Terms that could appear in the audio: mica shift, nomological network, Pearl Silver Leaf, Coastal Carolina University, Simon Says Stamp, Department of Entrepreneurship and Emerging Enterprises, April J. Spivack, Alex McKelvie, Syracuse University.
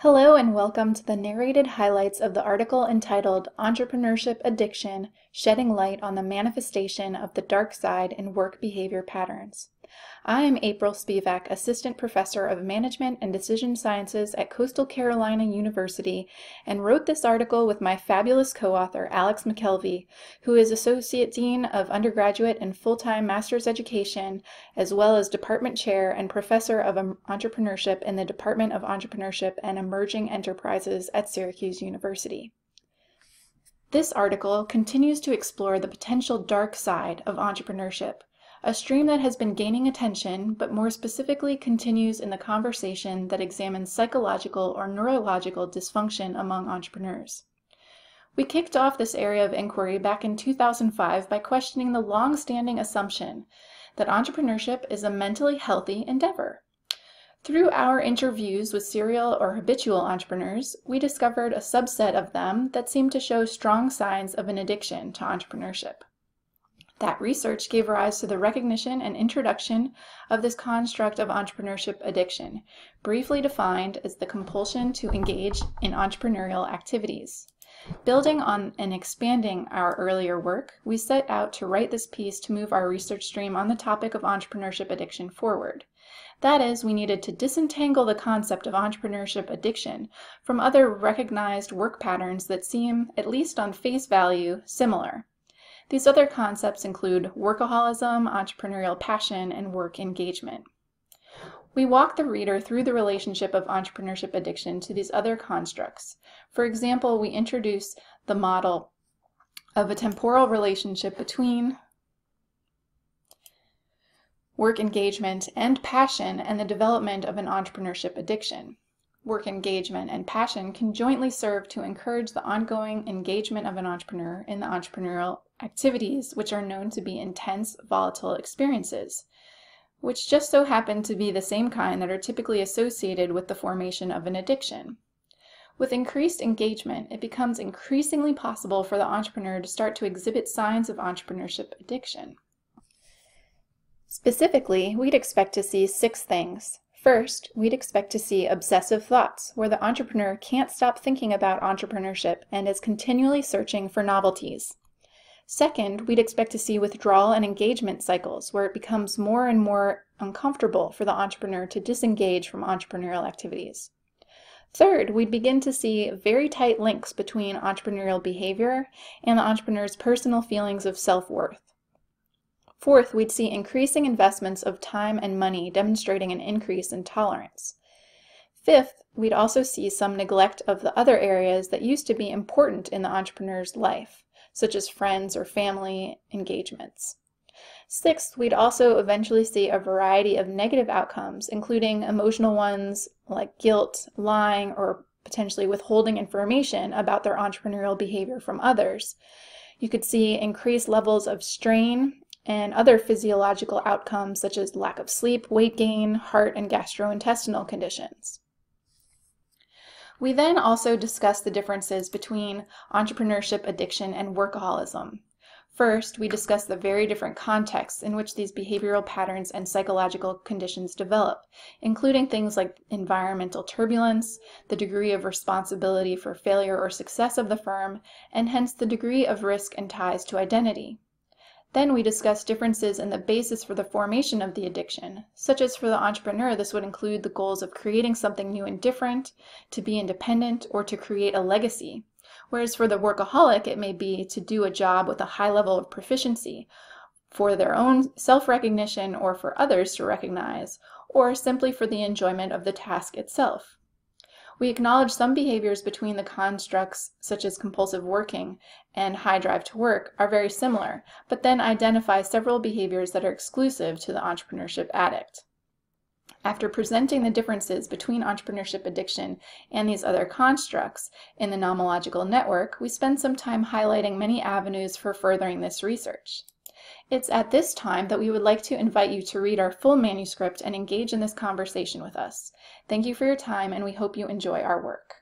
Hello and welcome to the narrated highlights of the article entitled Entrepreneurship Addiction, Shedding Light on the Manifestation of the Dark Side in Work Behavior Patterns. I am April Spivack, Assistant Professor of Management and Decision Sciences at Coastal Carolina University, and wrote this article with my fabulous co-author Alex McKelvie, who is Associate Dean of Undergraduate and Full-Time Master's Education, as well as Department Chair and Professor of Entrepreneurship in the Department of Entrepreneurship and Emerging Enterprises at Syracuse University. This article continues to explore the potential dark side of entrepreneurship, a stream that has been gaining attention, but more specifically continues in the conversation that examines psychological or neurological dysfunction among entrepreneurs. We kicked off this area of inquiry back in 2005 by questioning the long-standing assumption that entrepreneurship is a mentally healthy endeavor. Through our interviews with serial or habitual entrepreneurs, we discovered a subset of them that seemed to show strong signs of an addiction to entrepreneurship. That research gave rise to the recognition and introduction of this construct of entrepreneurship addiction, briefly defined as the compulsion to engage in entrepreneurial activities. Building on and expanding our earlier work, we set out to write this piece to move our research stream on the topic of entrepreneurship addiction forward. That is, we needed to disentangle the concept of entrepreneurship addiction from other recognized work patterns that seem, at least on face value, similar. These other concepts include workaholism, entrepreneurial passion, and work engagement. We walk the reader through the relationship of entrepreneurship addiction to these other constructs. For example, we introduce the model of a temporal relationship between work engagement and passion and the development of an entrepreneurship addiction. Work engagement and passion can jointly serve to encourage the ongoing engagement of an entrepreneur in the entrepreneurial activities, which are known to be intense, volatile experiences, which just so happen to be the same kind that are typically associated with the formation of an addiction. With increased engagement, it becomes increasingly possible for the entrepreneur to start to exhibit signs of entrepreneurship addiction. Specifically, we'd expect to see six things. First, we'd expect to see obsessive thoughts, where the entrepreneur can't stop thinking about entrepreneurship and is continually searching for novelties. Second, we'd expect to see withdrawal and engagement cycles, where it becomes more and more uncomfortable for the entrepreneur to disengage from entrepreneurial activities. Third, we'd begin to see very tight links between entrepreneurial behavior and the entrepreneur's personal feelings of self-worth. Fourth, we'd see increasing investments of time and money, demonstrating an increase in tolerance. Fifth, we'd also see some neglect of the other areas that used to be important in the entrepreneur's life, such as friends or family engagements. Sixth, we'd also eventually see a variety of negative outcomes, including emotional ones like guilt, lying, or potentially withholding information about their entrepreneurial behavior from others. You could see increased levels of strain and other physiological outcomes such as lack of sleep, weight gain, heart and gastrointestinal conditions. We then also discuss the differences between entrepreneurship addiction and workaholism. First, we discuss the very different contexts in which these behavioral patterns and psychological conditions develop, including things like environmental turbulence, the degree of responsibility for failure or success of the firm, and hence the degree of risk and ties to identity. Then we discuss differences in the basis for the formation of the addiction, such as for the entrepreneur this would include the goals of creating something new and different, to be independent, or to create a legacy, whereas for the workaholic it may be to do a job with a high level of proficiency, for their own self-recognition or for others to recognize, or simply for the enjoyment of the task itself. We acknowledge some behaviors between the constructs, such as compulsive working and high drive to work, are very similar, but then identify several behaviors that are exclusive to the entrepreneurship addict. After presenting the differences between entrepreneurship addiction and these other constructs in the nomological network, we spend some time highlighting many avenues for furthering this research. It's at this time that we would like to invite you to read our full manuscript and engage in this conversation with us. Thank you for your time, and we hope you enjoy our work.